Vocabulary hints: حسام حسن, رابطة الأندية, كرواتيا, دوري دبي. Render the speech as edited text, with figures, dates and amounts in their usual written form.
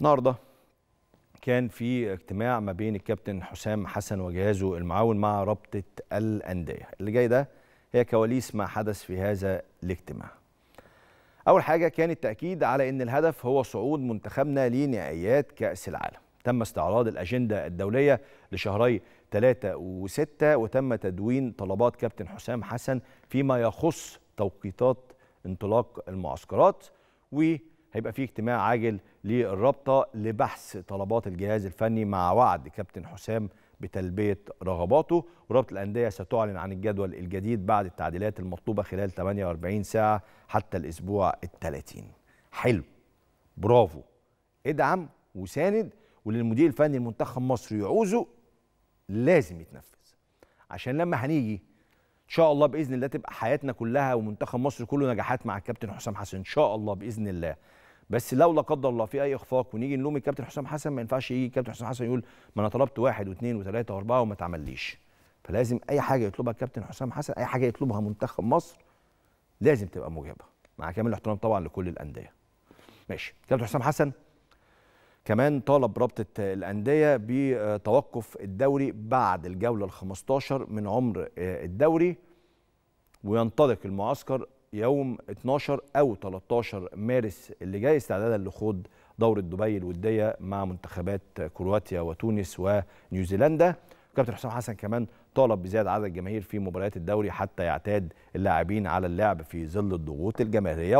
النهارده كان في اجتماع ما بين الكابتن حسام حسن وجهازه المعاون مع رابطة الأندية. اللي جاي ده هي كواليس ما حدث في هذا الاجتماع. أول حاجة كان التأكيد على أن الهدف هو صعود منتخبنا لنهائيات كأس العالم. تم استعراض الأجندة الدولية لشهري 3 و6 وتم تدوين طلبات كابتن حسام حسن فيما يخص توقيتات انطلاق المعسكرات، وهيبقى في اجتماع عاجل للرابطة لبحث طلبات الجهاز الفني مع وعد كابتن حسام بتلبية رغباته، ورابطة الأندية ستعلن عن الجدول الجديد بعد التعديلات المطلوبة خلال 48 ساعة حتى الأسبوع ال30. حلو، برافو، ادعم وساند، وللمدير الفني المنتخب مصر يعوزه لازم يتنفذ، عشان لما هنيجي ان شاء الله باذن الله تبقى حياتنا كلها ومنتخب مصر كله نجاحات مع الكابتن حسام حسن ان شاء الله باذن الله. بس لو لا قدر الله في اي اخفاق ونيجي نلوم الكابتن حسام حسن، ما ينفعش يجي الكابتن حسام حسن يقول ما انا طلبت 1 و2 و3 و4 وما اتعمليش. فلازم اي حاجه يطلبها الكابتن حسام حسن، اي حاجه يطلبها منتخب مصر لازم تبقى مجابه، مع كامل الاحترام طبعا لكل الانديه. ماشي، الكابتن حسام حسن كمان طالب رابطة الأندية بتوقف الدوري بعد الجولة ال15 من عمر الدوري، وينطلق المعسكر يوم 12 أو 13 مارس اللي جاي استعدادا لخوض دوري دبي الودية مع منتخبات كرواتيا وتونس ونيوزيلندا. كابتن حسام حسن كمان طالب بزيادة عدد الجماهير في مباريات الدوري حتى يعتاد اللاعبين على اللعب في ظل الضغوط الجماهيرية.